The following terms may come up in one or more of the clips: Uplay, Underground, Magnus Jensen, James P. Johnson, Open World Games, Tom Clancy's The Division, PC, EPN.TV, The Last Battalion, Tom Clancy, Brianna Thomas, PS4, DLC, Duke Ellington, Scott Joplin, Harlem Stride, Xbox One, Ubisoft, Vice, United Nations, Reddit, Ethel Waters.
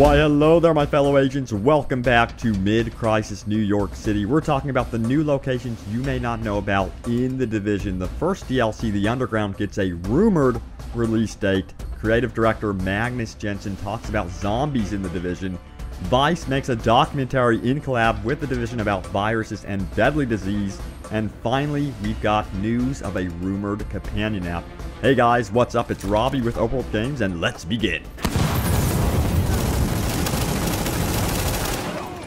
Why hello there my fellow agents, welcome back to Mid-Crisis New York City. We're talking about the new locations you may not know about in The Division. The first DLC, The Underground, gets a rumored release date. Creative director Magnus Jensen talks about zombies in The Division. Vice makes a documentary in collab with The Division about viruses and deadly disease. And finally, we've got news of a rumored companion app. Hey guys, what's up? It's Robbie with Open World Games, and let's begin.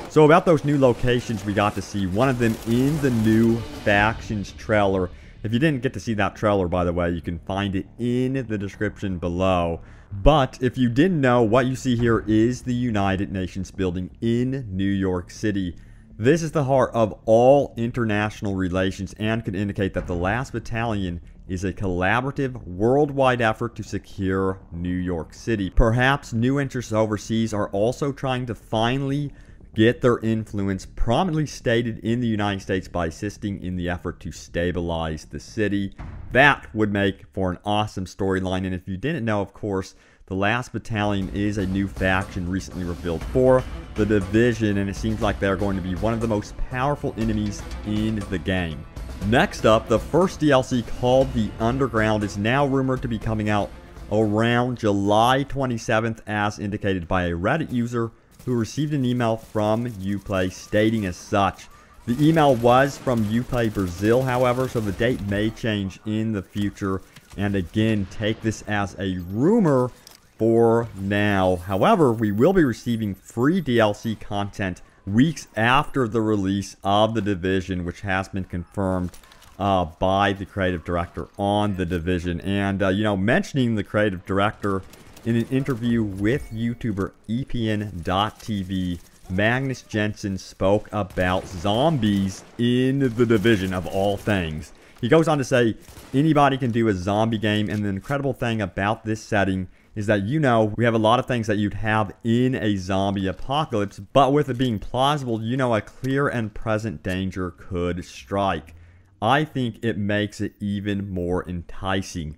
So about those new locations we got to see, one of them in the new Factions trailer. If you didn't get to see that trailer, by the way, you can find it in the description below. But if you didn't know, what you see here is the United Nations building in New York City. This is the heart of all international relations and can indicate that The Last Battalion is a collaborative worldwide effort to secure New York City. Perhaps new interests overseas are also trying to finally get their influence, prominently stated in the United States, by assisting in the effort to stabilize the city. That would make for an awesome storyline. And if you didn't know, of course, The Last Battalion is a new faction recently revealed for The Division, and it seems like they're going to be one of the most powerful enemies in the game. Next up, the first DLC, called The Underground, is now rumored to be coming out around July 27th, as indicated by a Reddit user who received an email from Uplay stating as such. The email was from Uplay Brazil, however, so the date may change in the future. And again, take this as a rumor for now. However, we will be receiving free DLC content weeks after the release of The Division, which has been confirmed by the creative director on The Division. And, you know, mentioning the creative director, in an interview with YouTuber EPN.TV, Magnus Jensen spoke about zombies in The Division, of all things. He goes on to say, anybody can do a zombie game, and the incredible thing about this setting is that, you know, we have a lot of things that you'd have in a zombie apocalypse, but with it being plausible, you know, a clear and present danger could strike. I think it makes it even more enticing.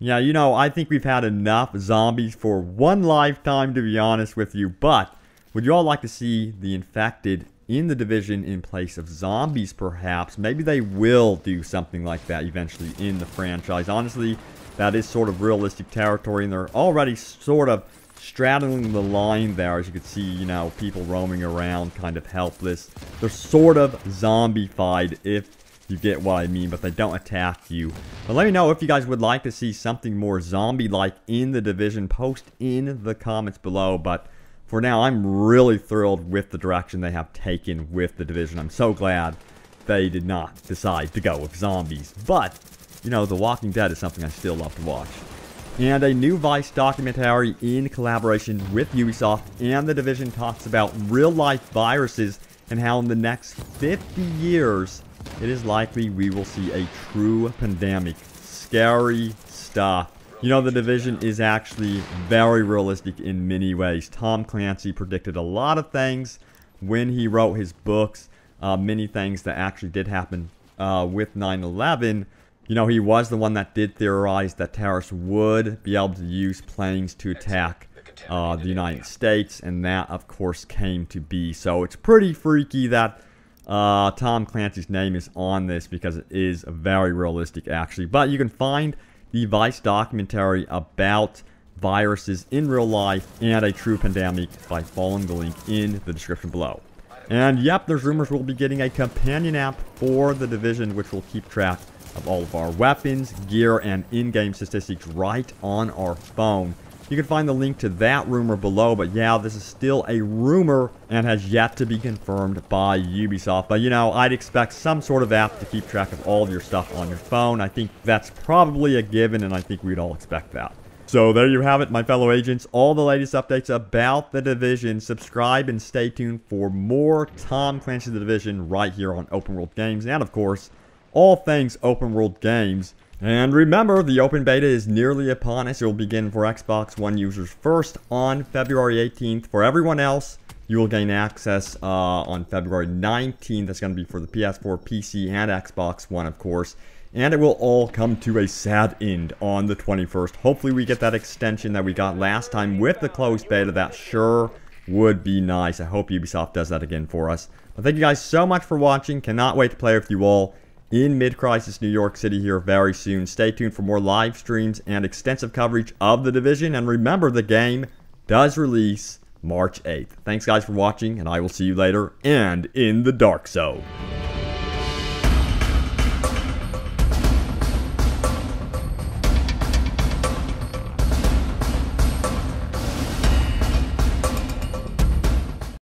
Yeah, you know, I think we've had enough zombies for one lifetime, to be honest with you, but would you all like to see the infected in The Division in place of zombies, perhaps? Maybe they will do something like that eventually in the franchise. Honestly, that is sort of realistic territory, and they're already sort of straddling the line there. As you can see, you know, people roaming around kind of helpless. They're sort of zombified, if you get what I mean, but they don't attack you. But let me know if you guys would like to see something more zombie-like in The Division. Post in the comments below. But for now, I'm really thrilled with the direction they have taken with The Division. I'm so glad they did not decide to go with zombies. But, you know, The Walking Dead is something I still love to watch. And a new Vice documentary in collaboration with Ubisoft and The Division talks about real-life viruses and how in the next 50 years... it is likely we will see a true pandemic. Scary stuff. You know, The Division is actually very realistic in many ways. Tom Clancy predicted a lot of things when he wrote his books. Many things that actually did happen with 9/11. You know, he was the one that did theorize that terrorists would be able to use planes to attack the United States. And that, of course, came to be. So it's pretty freaky that Tom Clancy's name is on this, because it is very realistic, actually. But you can find the Vice documentary about viruses in real life and a true pandemic by following the link in the description below. And yep, there's rumors we'll be getting a companion app for The Division, which will keep track of all of our weapons, gear, and in-game statistics right on our phone. You can find the link to that rumor below, but yeah, this is still a rumor and has yet to be confirmed by Ubisoft. But you know, I'd expect some sort of app to keep track of all of your stuff on your phone. I think that's probably a given, and I think we'd all expect that. So there you have it, my fellow agents. All the latest updates about The Division. Subscribe and stay tuned for more Tom Clancy's The Division right here on Open World Games, and of course, all things Open World Games. And remember, the open beta is nearly upon us. It will begin for Xbox One users first on February 18th. For everyone else, you will gain access on February 19th. That's going to be for the PS4, PC, and Xbox One, of course. And it will all come to a sad end on the 21st. Hopefully we get that extension that we got last time with the closed beta. That sure would be nice. I hope Ubisoft does that again for us. But thank you guys so much for watching. Cannot wait to play with you all in mid-crisis New York City here very soon. Stay tuned for more live streams and extensive coverage of The Division. And remember, the game does release March 8th. Thanks guys for watching, and I will see you later and in the Dark Zone.